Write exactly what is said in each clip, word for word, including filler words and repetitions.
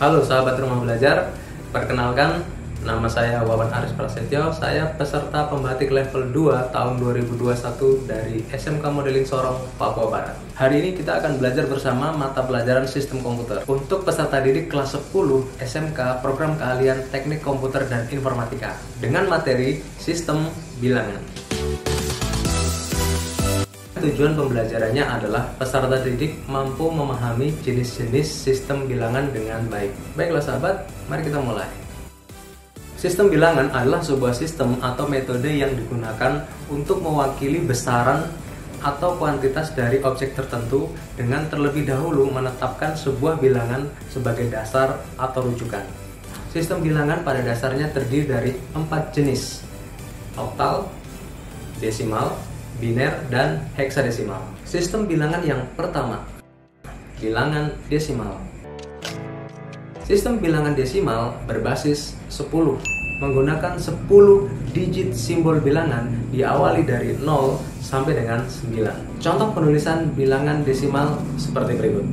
Halo sahabat Rumah Belajar, perkenalkan nama saya Wawan Aris Prasetyo. Saya peserta pembatik level dua tahun dua ribu dua puluh satu dari S M K Modeling Sorong, Papua Barat. Hari ini kita akan belajar bersama mata pelajaran sistem komputer untuk peserta didik kelas sepuluh S M K program keahlian teknik komputer dan informatika dengan materi sistem bilangan. Tujuan pembelajarannya adalah peserta didik mampu memahami jenis-jenis sistem bilangan dengan baik. Baiklah sahabat, mari kita mulai. Sistem bilangan adalah sebuah sistem atau metode yang digunakan untuk mewakili besaran atau kuantitas dari objek tertentu dengan terlebih dahulu menetapkan sebuah bilangan sebagai dasar atau rujukan. Sistem bilangan pada dasarnya terdiri dari empat jenis: oktal, desimal, biner, dan heksadesimal. Sistem bilangan yang pertama, bilangan desimal. Sistem bilangan desimal berbasis sepuluh, menggunakan sepuluh digit simbol bilangan diawali dari nol sampai dengan sembilan. Contoh penulisan bilangan desimal seperti berikut.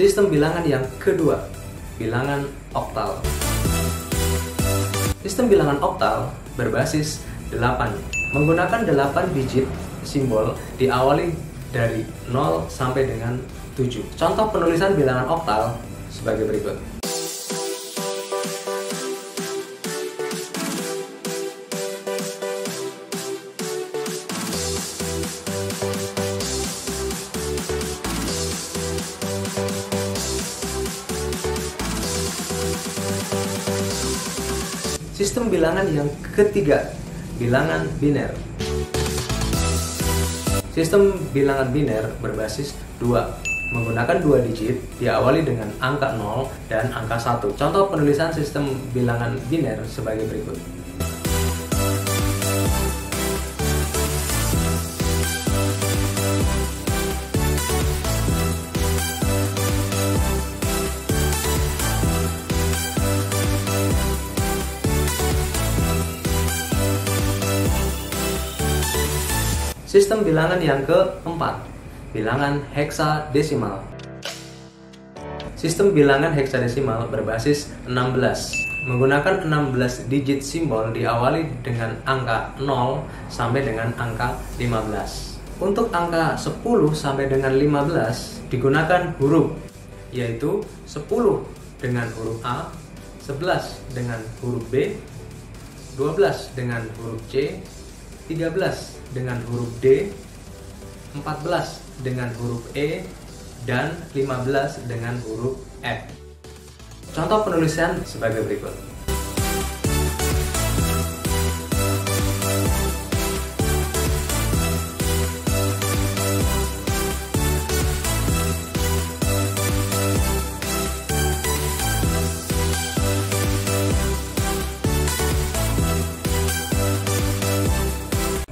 Sistem bilangan yang kedua, bilangan oktal. Sistem bilangan oktal berbasis delapan, menggunakan delapan digit simbol diawali dari nol sampai dengan tujuh. Contoh penulisan bilangan oktal sebagai berikut. Sistem bilangan yang ketiga, bilangan biner. Sistem bilangan biner berbasis dua, menggunakan dua digit diawali dengan angka nol dan angka satu. Contoh penulisan sistem bilangan biner sebagai berikut. Sistem bilangan yang keempat, bilangan heksadesimal. Sistem bilangan heksadesimal berbasis enam belas, menggunakan enam belas digit simbol diawali dengan angka nol sampai dengan angka lima belas. Untuk angka sepuluh sampai dengan lima belas digunakan huruf, yaitu sepuluh dengan huruf A, sebelas dengan huruf B, dua belas dengan huruf C, tiga belas dengan huruf D, empat belas dengan huruf E, dan lima belas dengan huruf F. Contoh penulisan sebagai berikut.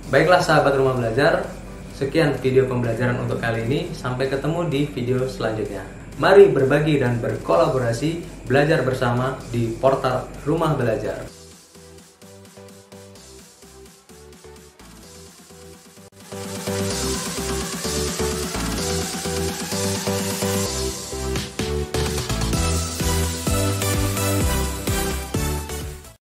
Baiklah sahabat Rumah Belajar, sekian video pembelajaran untuk kali ini. Sampai ketemu di video selanjutnya. Mari berbagi dan berkolaborasi, belajar bersama di portal Rumah Belajar.